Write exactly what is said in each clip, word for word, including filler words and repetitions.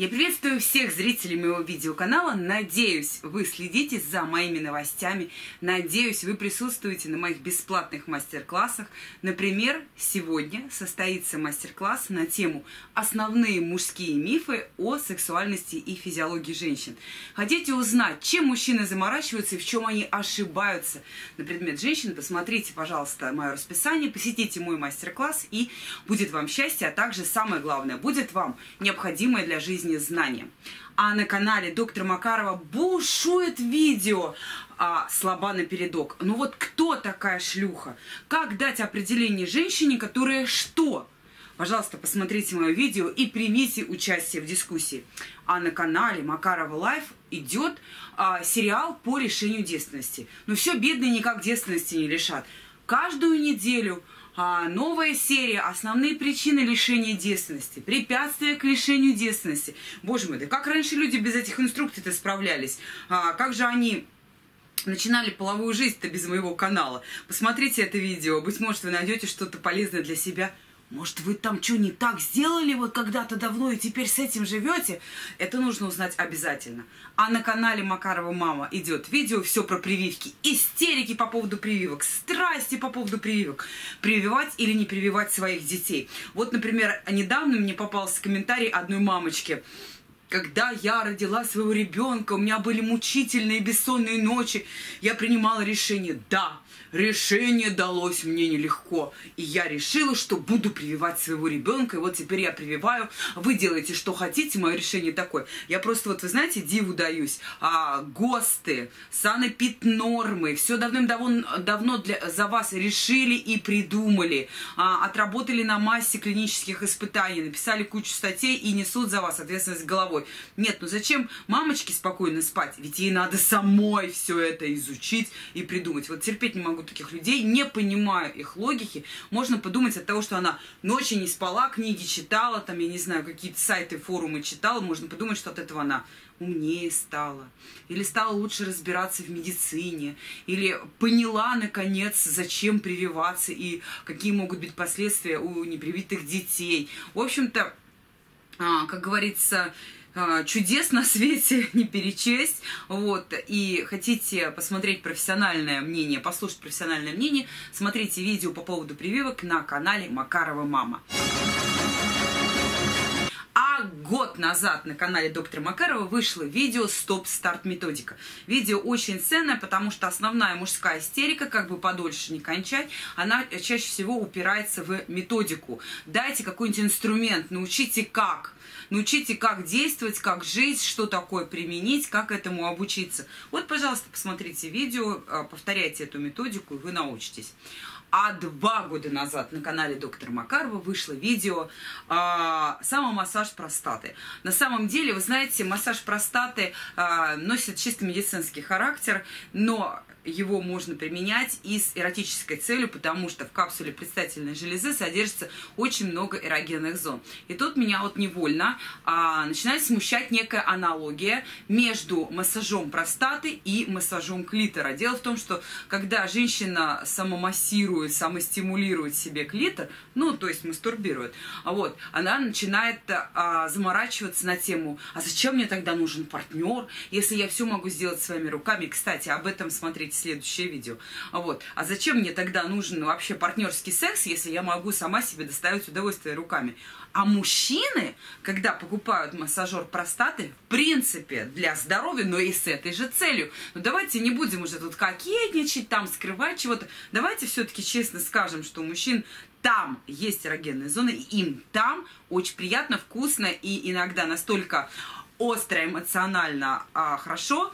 Я приветствую всех зрителей моего видеоканала. Надеюсь, вы следите за моими новостями. Надеюсь, вы присутствуете на моих бесплатных мастер-классах. Например, сегодня состоится мастер-класс на тему «Основные мужские мифы о сексуальности и физиологии женщин». Хотите узнать, чем мужчины заморачиваются и в чем они ошибаются на предмет женщин? Посмотрите, пожалуйста, мое расписание, посетите мой мастер-класс, и будет вам счастье, а также, самое главное, будет вам необходимое для жизни знания. А на канале доктора Макарова бушует видео а, «Слаба напередок». Ну вот кто такая шлюха? Как дать определение женщине, которая что? Пожалуйста, посмотрите мое видео и примите участие в дискуссии. А на канале Макарова Лайф идет а, сериал по лишению девственности. Но все, бедные никак девственности не лишат. Каждую неделю новая серия «Основные причины лишения девственности», «Препятствия к лишению девственности». Боже мой, да как раньше люди без этих инструкций-то справлялись? А, как же они начинали половую жизнь-то без моего канала? Посмотрите это видео, быть может, вы найдете что-то полезное для себя. Может, вы там что не так сделали вот когда-то давно и теперь с этим живете? Это нужно узнать обязательно. А на канале Макарова мама идет видео все про прививки. Истерики по поводу прививок, страсти по поводу прививок. Прививать или не прививать своих детей. Вот, например, недавно мне попался комментарий одной мамочки. Когда я родила своего ребенка, у меня были мучительные бессонные ночи. Я принимала решение. Да, решение далось мне нелегко. И я решила, что буду прививать своего ребенка. И вот теперь я прививаю. Вы делаете, что хотите. Мое решение такое. Я просто, вот вы знаете, диву даюсь. А, ГОСТы, санэпиднормы. Все давным-давно давно для, за вас решили и придумали. А, отработали на массе клинических испытаний. Написали кучу статей и несут за вас ответственность головой. Нет, ну зачем мамочке спокойно спать? Ведь ей надо самой все это изучить и придумать. Вот терпеть не могу таких людей, не понимаю их логики. Можно подумать от того, что она ночью не спала, книги читала, там, я не знаю, какие-то сайты, форумы читала. Можно подумать, что от этого она умнее стала. Или стала лучше разбираться в медицине. Или поняла, наконец, зачем прививаться и какие могут быть последствия у непривитых детей. В общем-то, как говорится, чудес на свете не перечесть. Вот. И хотите посмотреть профессиональное мнение, послушать профессиональное мнение, смотрите видео по поводу прививок на канале Макарова мама. А год назад на канале доктора Макарова вышло видео «Стоп-старт методика». Видео очень ценное, потому что основная мужская истерика, как бы подольше не кончать, она чаще всего упирается в методику. Дайте какой-нибудь инструмент, научите как. Научите, как действовать, как жить, что такое применить, как этому обучиться. Вот, пожалуйста, посмотрите видео, повторяйте эту методику, и вы научитесь. А два года назад на канале доктора Макарова вышло видео э, «Самомассаж простаты». На самом деле, вы знаете, массаж простаты э, носит чисто медицинский характер, но его можно применять и с эротической целью, потому что в капсуле предстательной железы содержится очень много эрогенных зон. И тут меня вот невольно а, начинает смущать некая аналогия между массажом простаты и массажом клитора. Дело в том, что когда женщина самомассирует, самостимулирует себе клитор, ну, то есть мастурбирует, вот, она начинает а, заморачиваться на тему, а зачем мне тогда нужен партнер, если я все могу сделать своими руками. Кстати, об этом смотрите следующее видео. Вот. А зачем мне тогда нужен вообще партнерский секс, если я могу сама себе доставить удовольствие руками? А мужчины, когда покупают массажер простаты, в принципе, для здоровья, но и с этой же целью. Но давайте не будем уже тут кокетничать, там скрывать чего-то. Давайте все-таки честно скажем, что у мужчин там есть эрогенные зоны, и им там очень приятно, вкусно и иногда настолько остро, эмоционально а, хорошо,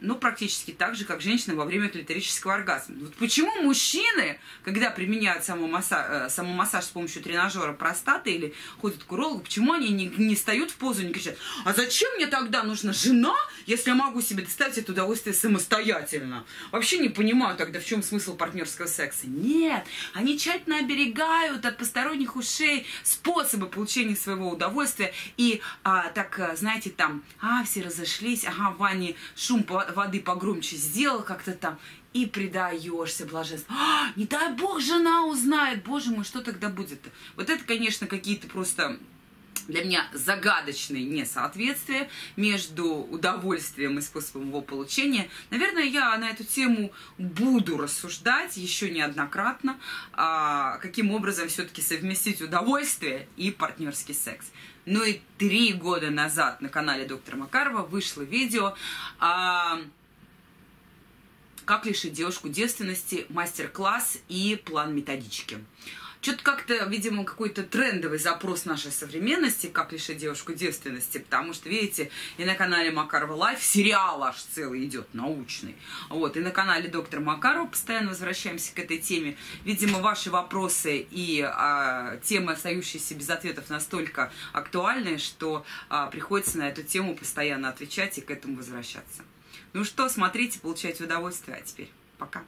ну, практически так же, как женщина во время клиторического оргазма. Вот почему мужчины, когда применяют самомассаж, самомассаж с помощью тренажера простаты или ходят к урологу, почему они не, не встают в позу, не кричат, а зачем мне тогда нужна жена, если я могу себе доставить это удовольствие самостоятельно? Вообще не понимаю тогда, в чем смысл партнерского секса. Нет, они тщательно оберегают от посторонних ушей способы получения своего удовольствия. И а, так, знаете, там, а, все разошлись, ага, в ванне шум по воды погромче сделал, как-то там, и предаешься блаженству. А, не дай бог, жена узнает, боже мой, что тогда будет-то? Вот это, конечно, какие-то просто для меня загадочные несоответствия между удовольствием и способом его получения. Наверное, я на эту тему буду рассуждать еще неоднократно, каким образом все-таки совместить удовольствие и партнерский секс. Ну и три года назад на канале доктора Макарова вышло видео «Как лишить девушку девственности. Мастер-класс и план методички». Что-то как-то, видимо, какой-то трендовый запрос нашей современности, как лишить девушку девственности, потому что, видите, и на канале Макарова Лайф сериал аж целый идет, научный. Вот, и на канале доктора Макарова постоянно возвращаемся к этой теме. Видимо, ваши вопросы и а, темы, остающиеся без ответов, настолько актуальны, что а, приходится на эту тему постоянно отвечать и к этому возвращаться. Ну что, смотрите, получайте удовольствие, а теперь пока.